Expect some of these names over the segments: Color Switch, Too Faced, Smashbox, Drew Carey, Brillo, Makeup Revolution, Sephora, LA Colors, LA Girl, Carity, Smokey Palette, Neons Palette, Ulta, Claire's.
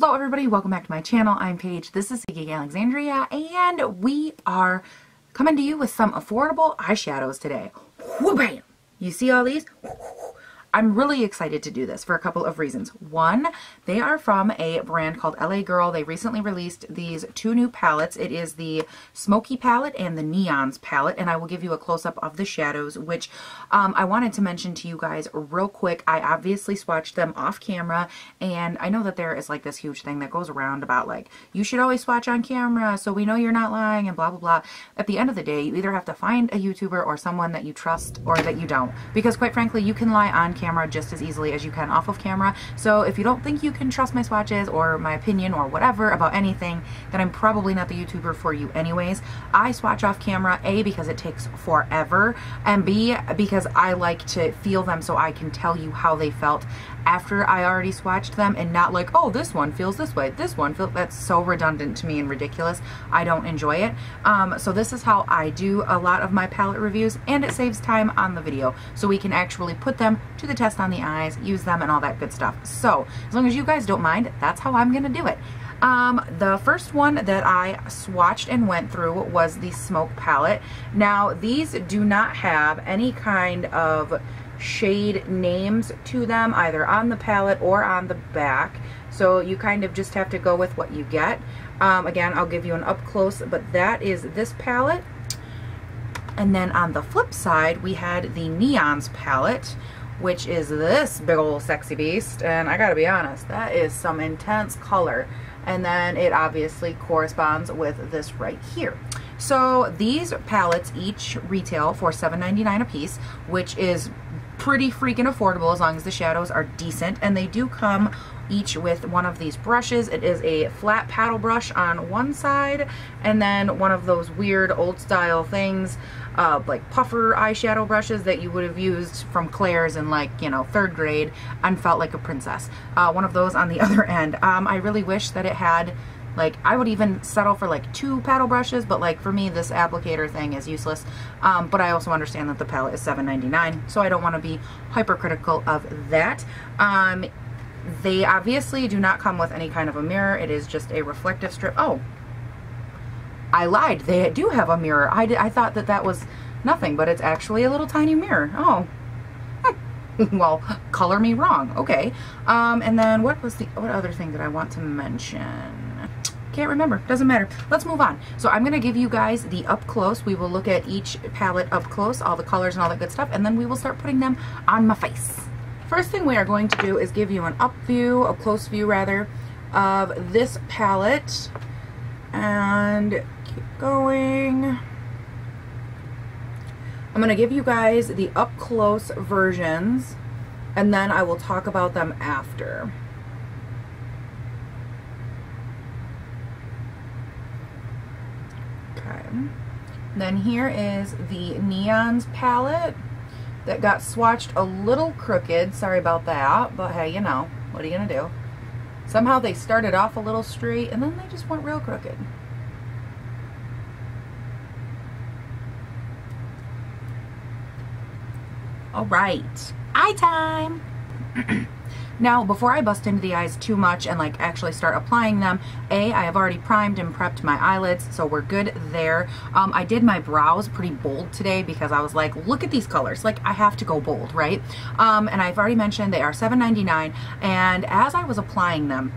Hello everybody, welcome back to my channel. I'm Paige, this is Geek Alexandria, and we are coming to you with some affordable eyeshadows today. Whoa, bam! You see all these? I'm really excited to do this for a couple of reasons. One, they are from a brand called LA Girl. They recently released these two new palettes. It is the Smokey Palette and the Neons Palette, and I will give you a close-up of the shadows, which I wanted to mention to you guys real quick. I obviously swatched them off camera, and I know that there is like this huge thing that goes around about like, you should always swatch on camera so we know you're not lying and blah, blah, blah. At the end of the day, you either have to find a YouTuber or someone that you trust or that you don't, because quite frankly, you can lie on camera just as easily as you can off of camera. So if you don't think you can trust my swatches or my opinion or whatever about anything, then I'm probably not the YouTuber for you anyways. I swatch off camera, A, because it takes forever, and B, because I like to feel them so I can tell you how they felt after I already swatched them, and not like, oh, this one feels this way, this one feels, that's so redundant to me and ridiculous. I don't enjoy it. So this is how I do a lot of my palette reviews, and it saves time on the video so we can actually put them to the test on the eyes, use them, and all that good stuff. So as long as you guys don't mind, that's how I'm gonna do it. The first one that I swatched and went through was the Smoke Palette. Now these do not have any kind of shade names to them, either on the palette or on the back, so you kind of just have to go with what you get. Again, I'll give you an up close, but that is this palette. And then on the flip side, we had the Neons Palette, which is this big old sexy beast, and I gotta be honest, that is some intense color. And then it obviously corresponds with this right here. So these palettes each retail for $7.99 a piece, which is pretty freaking affordable as long as the shadows are decent. And they do come each with one of these brushes. It is a flat paddle brush on one side, and then one of those weird old style things, like puffer eyeshadow brushes that you would have used from Claire's in, like, you know, 3rd grade and felt like a princess. One of those on the other end. I really wish that it had, like, I would even settle for like 2 paddle brushes, but like for me this applicator thing is useless. But I also understand that the palette is $7.99, so I don't want to be hypercritical of that. They obviously do not come with any kind of a mirror. It is just a reflective strip. Oh, I lied. They do have a mirror. I thought that that was nothing, but it's actually a little tiny mirror. Oh, well, color me wrong. Okay. And then what other thing did I want to mention? Can't remember. Doesn't matter. Let's move on. So I'm going to give you guys the up close. We will look at each palette up close, all the colors and all that good stuff, and then we will start putting them on my face. First thing we are going to do is give you an up view, a close view rather, of this palette, and keep going. I'm going to give you guys the up close versions, and then I will talk about them after. Okay. Then here is the Neons Palette. That got swatched a little crooked, sorry about that, but hey, you know, what are you gonna do? Somehow they started off a little straight and then they just went real crooked. All right, eye time! Now, before I bust into the eyes too much and like actually start applying them, A, I have already primed and prepped my eyelids, so we're good there. I did my brows pretty bold today because I was like, look at these colors, like I have to go bold, right? And I've already mentioned they are $7.99, and as I was applying them,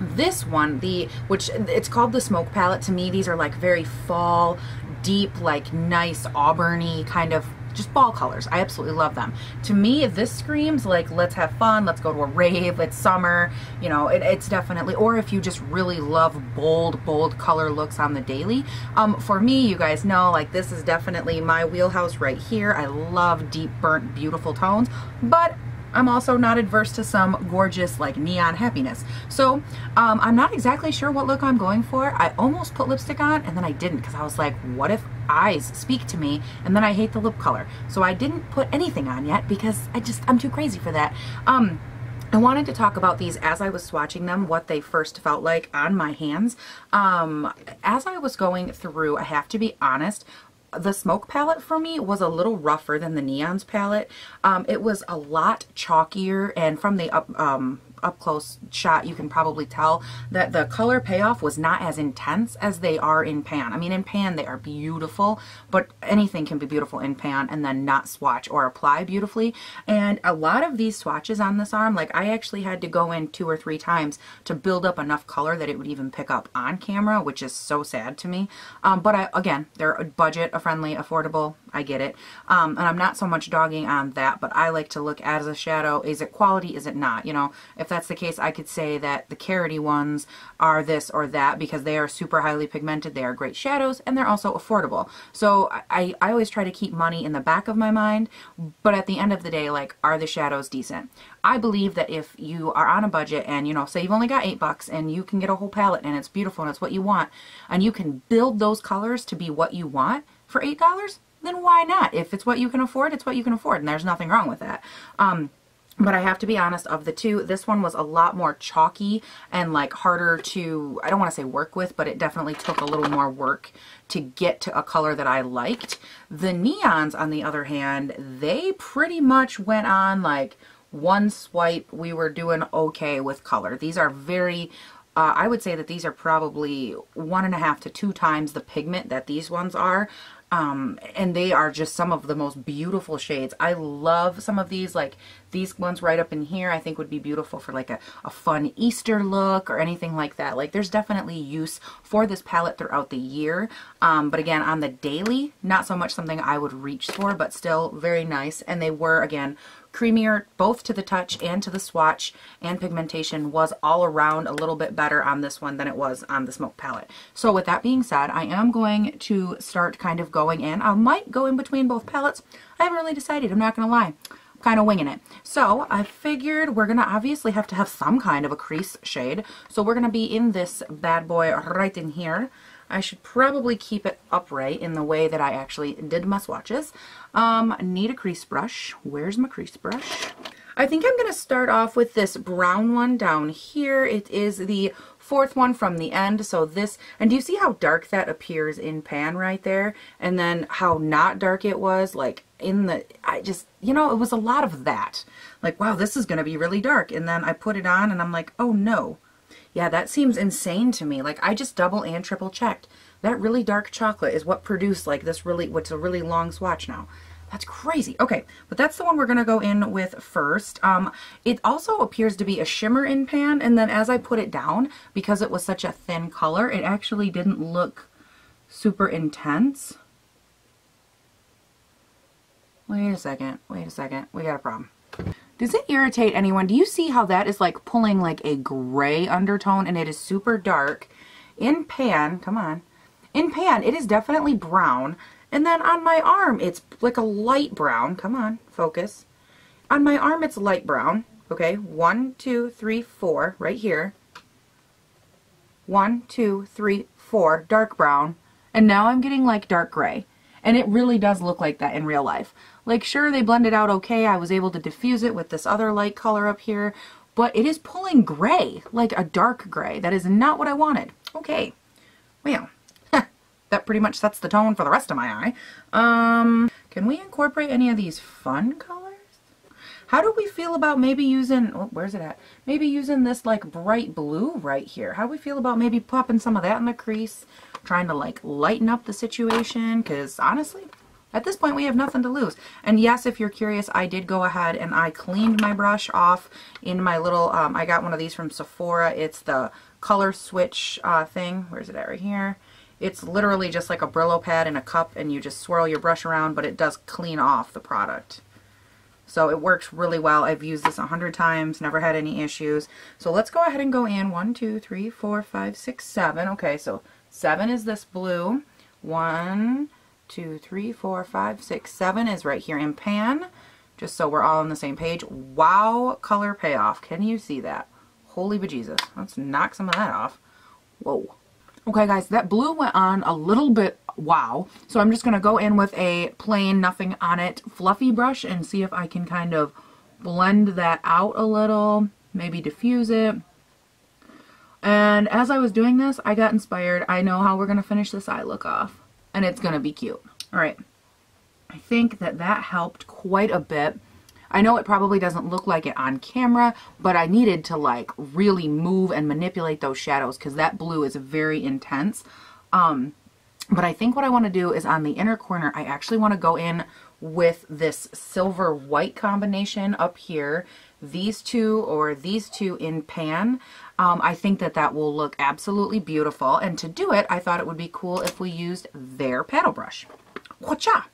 this one, which it's called the Smoke Palette, to me these are like very fall, deep, like nice auburny kind of just fall colors. I absolutely love them. To me, this screams like, let's have fun, let's go to a rave, it's summer, you know, it's definitely, or if you just really love bold, bold color looks on the daily. For me, you guys know, like this is definitely my wheelhouse right here. I love deep, burnt, beautiful tones, but I'm also not adverse to some gorgeous like neon happiness. So I'm not exactly sure what look I'm going for. I almost put lipstick on and then I didn't because I was like, what if eyes speak to me and then I hate the lip color? So I didn't put anything on yet because I'm too crazy for that. I wanted to talk about these as I was swatching them, what they first felt like on my hands. As I was going through, I have to be honest, the Smoke Palette for me was a little rougher than the Neons Palette. It was a lot chalkier, and from the up close shot, you can probably tell that the color payoff was not as intense as they are in pan. I mean, in pan they are beautiful, but anything can be beautiful in pan and then not swatch or apply beautifully. And a lot of these swatches on this arm, like I actually had to go in 2 or 3 times to build up enough color that it would even pick up on camera, which is so sad to me. But again, they're budget friendly, affordable, I get it. And I'm not so much dogging on that, but I like to look at as a shadow, is it quality, is it not? You know, if that's the case, I could say that the Carity ones are this or that because they are super highly pigmented, they are great shadows, and they're also affordable. So I always try to keep money in the back of my mind, but at the end of the day, like, are the shadows decent? I believe that if you are on a budget and, you know, say you've only got $8 and you can get a whole palette and it's beautiful and it's what you want, and you can build those colors to be what you want for $8, then why not? If it's what you can afford, it's what you can afford, and there's nothing wrong with that. But I have to be honest, of the two, this one was a lot more chalky and like harder to, I don't want to say work with, but it definitely took a little more work to get to a color that I liked. The neons, on the other hand, they pretty much went on like one swipe, we were doing okay with color. These are very, I would say that these are probably 1.5 to 2 times the pigment that these ones are. And they are just some of the most beautiful shades. I love some of these, like these ones right up in here I think would be beautiful for like a fun Easter look or anything like that. Like there's definitely use for this palette throughout the year. But again, on the daily, not so much something I would reach for, but still very nice. And they were, again, creamier both to the touch and to the swatch, and pigmentation was all around a little bit better on this one than it was on the Smoke palette. So with that being said, I am going to start kind of going in. I might go in between both palettes. I haven't really decided, I'm not gonna lie. I'm kind of winging it. So I figured we're gonna obviously have to have some kind of a crease shade. So we're gonna be in this bad boy right in here. I should probably keep it upright in the way that I actually did my swatches. Need a crease brush. Where's my crease brush? I think I'm going to start off with this brown one down here. It is the 4th one from the end. So this, and do you see how dark that appears in pan right there? And then how not dark it was, like in the, I just, you know, it was a lot of that. Like, wow, this is going to be really dark. And then I put it on and I'm like, oh no. Yeah, that seems insane to me. Like, I just double and triple checked. That really dark chocolate is what produced like this really, what's a really long swatch now. That's crazy. Okay, but that's the one we're going to go in with first. It also appears to be a shimmer in pan, and then as I put it down, because it was such a thin color, it actually didn't look super intense. Wait a second. Wait a second. We got a problem. Does it irritate anyone? Do you see how that is like pulling like a gray undertone, and it is super dark? In pan, come on. In pan, it is definitely brown. And then on my arm, it's like a light brown. Come on, focus. On my arm, it's light brown. Okay, 1, 2, 3, 4, right here. 1, 2, 3, 4, dark brown. And now I'm getting like dark gray. And it really does look like that in real life. Like, sure, they blended out okay. I was able to diffuse it with this other light color up here, but it is pulling gray, like a dark gray. That is not what I wanted. Okay. Well, that pretty much sets the tone for the rest of my eye. Can we incorporate any of these fun colors? How do we feel about maybe using, oh, where's it at? Maybe using this like bright blue right here. How do we feel about maybe popping some of that in the crease? Trying to like lighten up the situation, because honestly, at this point we have nothing to lose. And yes, if you're curious, I did go ahead and I cleaned my brush off in my little, I got one of these from Sephora. It's the Color Switch thing. Where's it at right here? It's literally just like a Brillo pad in a cup, and you just swirl your brush around, but it does clean off the product. So it works really well. I've used this 100 times, never had any issues. So let's go ahead and go in 1, 2, 3, 4, 5, 6, 7. Okay, so 7 is this blue. 1, 2, 3, 4, 5, 6, 7 is right here in pan. Just so we're all on the same page. Wow, color payoff. Can you see that? Holy bejesus. Let's knock some of that off. Whoa. Okay, guys, that blue went on a little bit. Wow. So I'm just going to go in with a plain, nothing on it, fluffy brush and see if I can kind of blend that out a little, maybe diffuse it. And as I was doing this, I got inspired. I know how we're going to finish this eye look off, and it's going to be cute. All right. I think that helped quite a bit. I know it probably doesn't look like it on camera, but I needed to like really move and manipulate those shadows because that blue is very intense. But I think what I want to do is on the inner corner, I actually want to go in with this silver white combination up here, these two or these two in pan. I think that that will look absolutely beautiful. And to do it, I thought it would be cool if we used their paddle brush. Whatcha?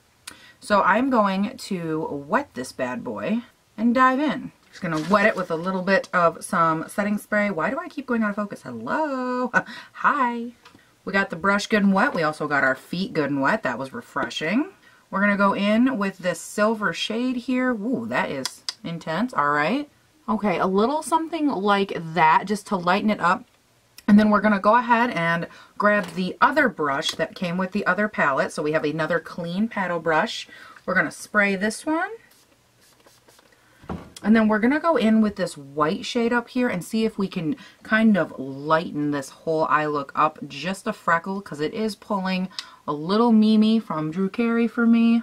So I'm going to wet this bad boy and dive in. Just going to wet it with a little bit of some setting spray. Why do I keep going out of focus? Hello. Hi. We got the brush good and wet. We also got our feet good and wet. That was refreshing. We're going to go in with this silver shade here. Ooh, that is intense. All right. Okay, a little something like that just to lighten it up. And then we're going to go ahead and grab the other brush that came with the other palette. So we have another clean paddle brush. We're going to spray this one. And then we're going to go in with this white shade up here and see if we can kind of lighten this whole eye look up just a freckle, because it is pulling a little Mimi from Drew Carey for me.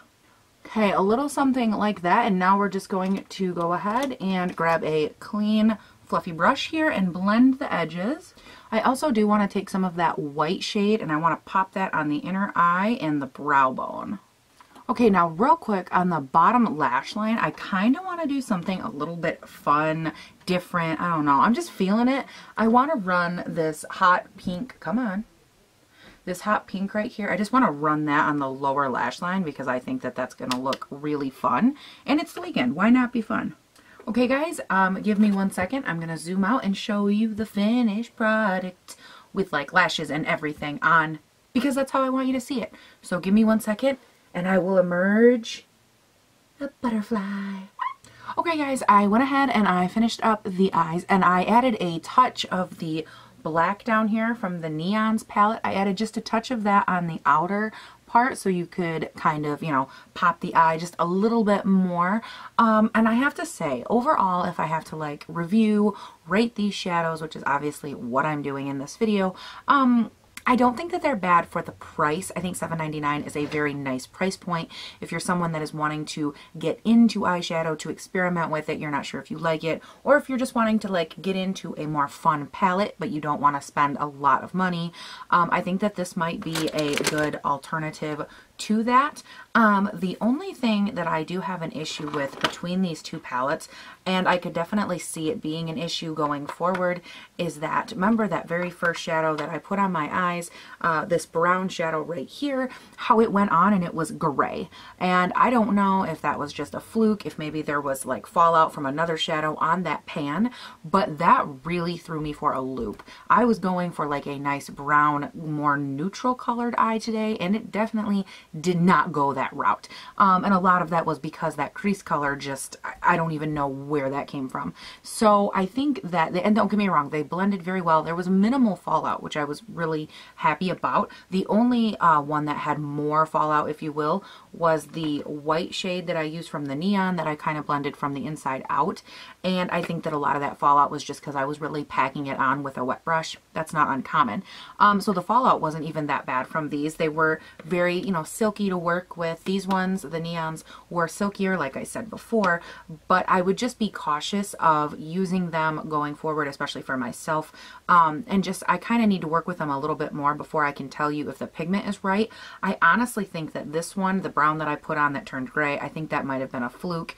Okay, a little something like that. And now we're just going to go ahead and grab a clean fluffy brush here and blend the edges. I also do want to take some of that white shade and I want to pop that on the inner eye and the brow bone. Okay, now real quick, on the bottom lash line, I kind of want to do something a little bit fun, different, I don't know, I'm just feeling it. I want to run this hot pink, come on, this hot pink right here. I just want to run that on the lower lash line because I think that that's going to look really fun. And it's the weekend, why not be fun? Okay guys, give me 1 second. I'm going to zoom out and show you the finished product with like lashes and everything on because that's how I want you to see it. So give me 1 second. And I will emerge a butterfly. Okay guys, I went ahead and I finished up the eyes and I added a touch of the black down here from the Neons palette. I added just a touch of that on the outer part so you could kind of, you know, pop the eye just a little bit more. And I have to say, overall, if I have to like review, rate these shadows, which is obviously what I'm doing in this video, I don't think that they're bad for the price. I think $7.99 is a very nice price point. If you're someone that is wanting to get into eyeshadow, to experiment with it, you're not sure if you like it, or if you're just wanting to like get into a more fun palette, but you don't want to spend a lot of money, I think that this might be a good alternative to that. The only thing that I do have an issue with between these two palettes, and I could definitely see it being an issue going forward, is that, remember that very first shadow that I put on my eyes, this brown shadow right here, how it went on and it was gray. And I don't know if that was just a fluke, if maybe there was like fallout from another shadow on that pan, but that really threw me for a loop. I was going for like a nice brown, more neutral colored eye today, and it definitely did not go that route. And a lot of that was because that crease color just, I don't even know where that came from. So I think that, and don't get me wrong, they blended very well. There was minimal fallout, which I was really happy about. The only one that had more fallout, if you will, was the white shade that I used from the Neon that I kind of blended from the inside out. And I think that a lot of that fallout was just because I was really packing it on with a wet brush. That's not uncommon. So the fallout wasn't even that bad from these. They were very, you know, silky to work with. These ones, the Neons, were silkier, like I said before, but I would just be cautious of using them going forward, especially for myself. And just, I kind of need to work with them a little bit more before I can tell you if the pigment is right. I honestly think that this one, the brown that I put on that turned gray, I think that might have been a fluke.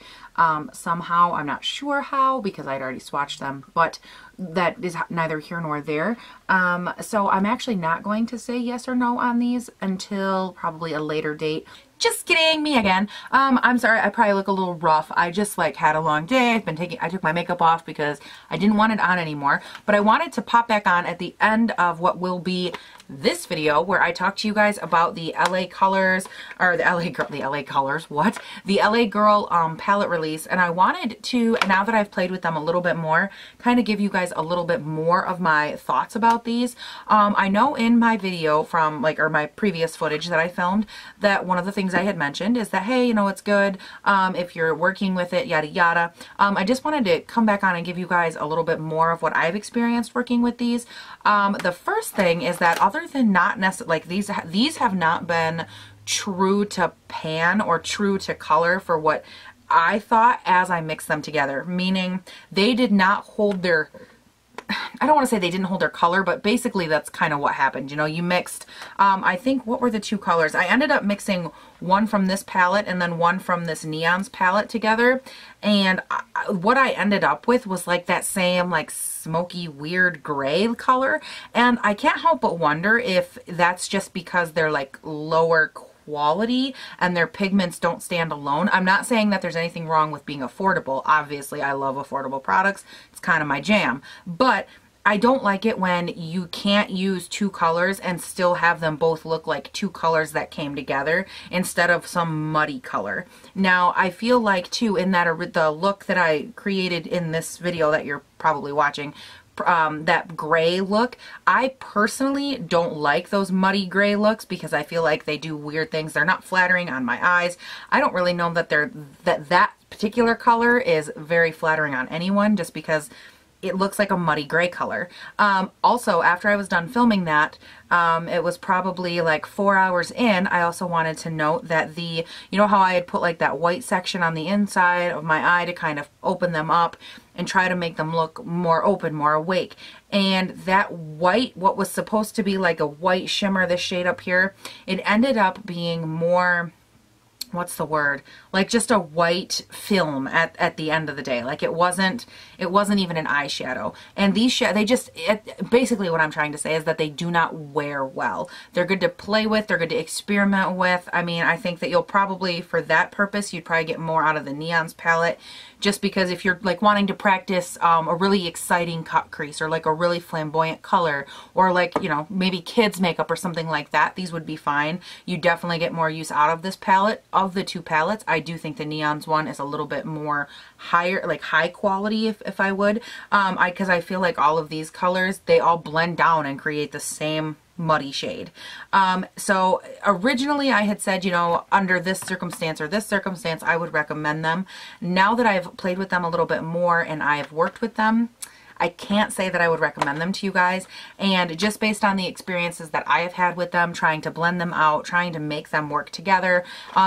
Somehow, I'm not sure how, because I'd already swatched them, but that is neither here nor there. So I'm actually not going to say yes or no on these until probably a later date. Just kidding, me again. I'm sorry, I probably look a little rough. I just like had a long day. I took my makeup off because I didn't want it on anymore, but I wanted to pop back on at the end of what will be this video where I talk to you guys about the LA Colors, or the LA Girl, the LA Colors, what? The LA Girl palette release. And I wanted to, now that I've played with them a little bit more, kind of give you guys a little bit more of my thoughts about these. I know in my video from like, or my previous footage that I filmed, that one of the things I had mentioned is that, hey, you know, it's good if you're working with it, yada yada. I just wanted to come back on and give you guys a little bit more of what I've experienced working with these. The first thing is that other than not necessarily, like these have not been true to pan or true to color for what I thought as I mixed them together, meaning they did not hold their, I don't want to say they didn't hold their color, but basically that's kind of what happened. You know, you mixed, I think, what were the two colors? I ended up mixing one from this palette and then one from this Neons palette together. And what I ended up with was like that same like smoky weird gray color. And I can't help but wonder if that's just because they're like lower quality and their pigments don't stand alone. I'm not saying that there's anything wrong with being affordable. Obviously, I love affordable products. It's kind of my jam. But I don't like it when you can't use two colors and still have them both look like two colors that came together instead of some muddy color. Now, I feel like, too, in that the look that I created in this video that you're probably watching, that gray look, I personally don't like those muddy gray looks because I feel like they do weird things. They're not flattering on my eyes. I don't really know that that particular color is very flattering on anyone just because it looks like a muddy gray color. Also, after I was done filming that, it was probably like 4 hours in. I also wanted to note that the, you know how I had put like that white section on the inside of my eye to kind of open them up and try to make them look more open, more awake. And that white, what was supposed to be like a white shimmer, this shade up here, it ended up being more, what's the word, like just a white film at the end of the day. Like it wasn't even an eyeshadow. And these they just, basically what I'm trying to say is that they do not wear well. They're good to play with, they're good to experiment with. I mean, I think that you'll probably, for that purpose, you'd probably get more out of the Neons palette, just because if you're like wanting to practice a really exciting cut crease or like a really flamboyant color or like, you know, maybe kids makeup or something like that, these would be fine. You definitely get more use out of this palette. Of the two palettes, I do think the Neons one is a little bit more higher, like high quality, if I would, because I feel like all of these colors, they all blend down and create the same muddy shade. So originally I had said, you know, under this circumstance or this circumstance, I would recommend them. Now that I've played with them a little bit more and I've worked with them, I can't say that I would recommend them to you guys. And just based on the experiences that I have had with them, trying to blend them out, trying to make them work together,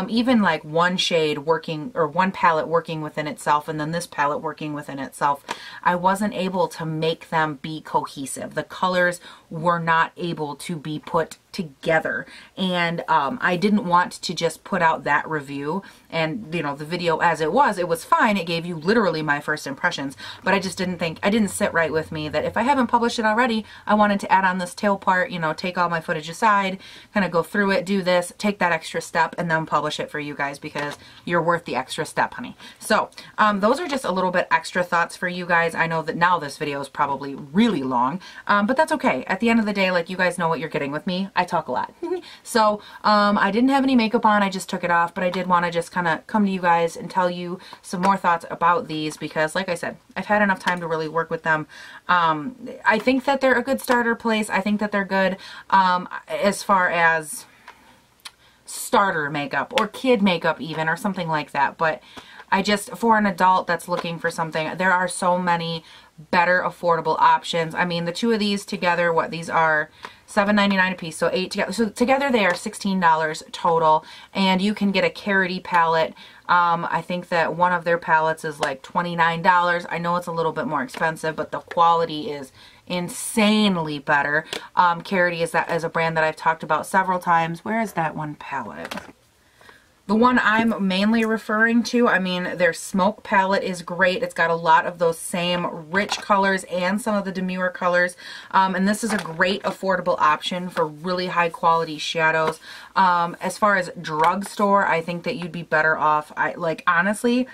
even like one shade working or one palette working within itself and then this palette working within itself, I wasn't able to make them be cohesive. The colors were not able to be put together. And I didn't want to just put out that review and, you know, the video as it was fine. It gave you literally my first impressions, but I just didn't think, I didn't sit right with me that if I haven't published it already, I wanted to add on this tail part, you know, take all my footage aside, kind of go through it, do this, take that extra step and then publish it for you guys because you're worth the extra step, honey. So those are just a little bit extra thoughts for you guys. I know that now this video is probably really long, but that's okay. At the end of the day, like, you guys know what you're getting with me. I talk a lot. So I didn't have any makeup on, I just took it off, but I did want to just kind of come to you guys and tell you some more thoughts about these because, like I said, I've had enough time to really work with them. I think that they're a good starter place. I think that they're good as far as starter makeup or kid makeup even or something like that. But I just, for an adult that's looking for something, there are so many better affordable options. I mean, the two of these together, what these are, $7.99 a piece, so eight together. So together they are $16 total, and you can get a Carity palette. I think that one of their palettes is like $29. I know it's a little bit more expensive, but the quality is insanely better. Carity is a brand that I've talked about several times. Where is that one palette? The one I'm mainly referring to, I mean, their Smoke palette is great. It's got a lot of those same rich colors and some of the demure colors. And this is a great affordable option for really high quality shadows. As far as drugstore, I think that you'd be better off. Like, honestly,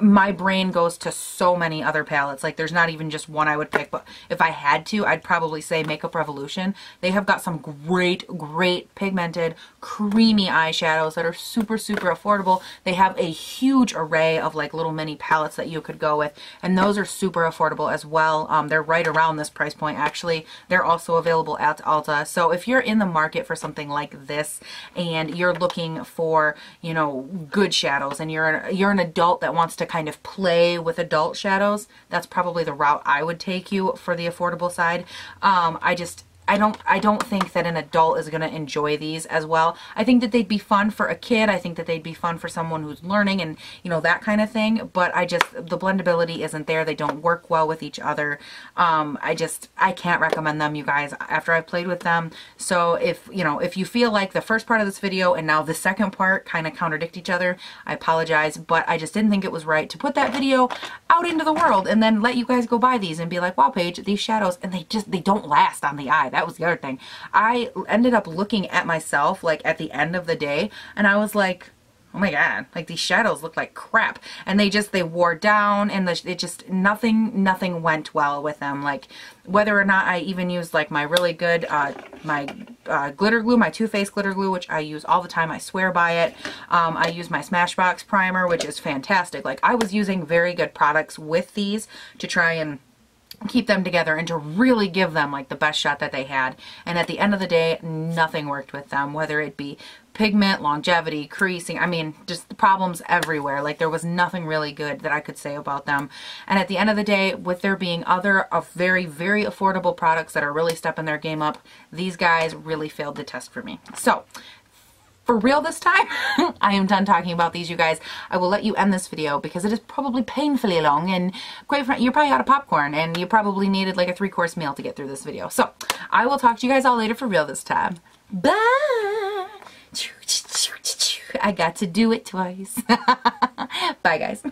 my brain goes to so many other palettes. Like, there's not even just one I would pick, but if I had to, I'd probably say Makeup Revolution. They have got some great, great pigmented, creamy eyeshadows that are super, super affordable. They have a huge array of like little mini palettes that you could go with, and those are super affordable as well. They're right around this price point, actually. They're also available at Ulta. So if you're in the market for something like this and you're looking for, you know, good shadows and you're an adult that wants to kind of play with adult shadows, that's probably the route I would take you for the affordable side. I just I don't think that an adult is going to enjoy these as well. I think that they'd be fun for a kid. I think that they'd be fun for someone who's learning and, you know, that kind of thing. But I just, the blendability isn't there. They don't work well with each other. I can't recommend them, you guys, after I've played with them. So if, you know, if you feel like the first part of this video and now the second part kind of contradict each other, I apologize. But I just didn't think it was right to put that video out into the world and then let you guys go buy these and be like, wow, Paige, these shadows, and they don't last on the eye. That was the other thing. I ended up looking at myself like at the end of the day and I was like, oh my God, like these shadows look like crap, and they wore down, and it just, nothing went well with them. Like whether or not I even used like my really good glitter glue, my Too Faced glitter glue, which I use all the time, I swear by it. I use my Smashbox primer, which is fantastic. Like I was using very good products with these to try and keep them together and to really give them like the best shot that they had, and at the end of the day nothing worked with them, whether it be pigment, longevity, creasing, I mean just the problems everywhere. Like there was nothing really good that I could say about them, and at the end of the day, with there being other very, very affordable products that are really stepping their game up, these guys really failed the test for me. So for real this time, I am done talking about these, you guys. I will let you end this video because it is probably painfully long, and quite frankly, you're probably out of popcorn and you probably needed like a 3-course meal to get through this video. So I will talk to you guys all later for real this time. Bye! I got to do it twice. Bye, guys.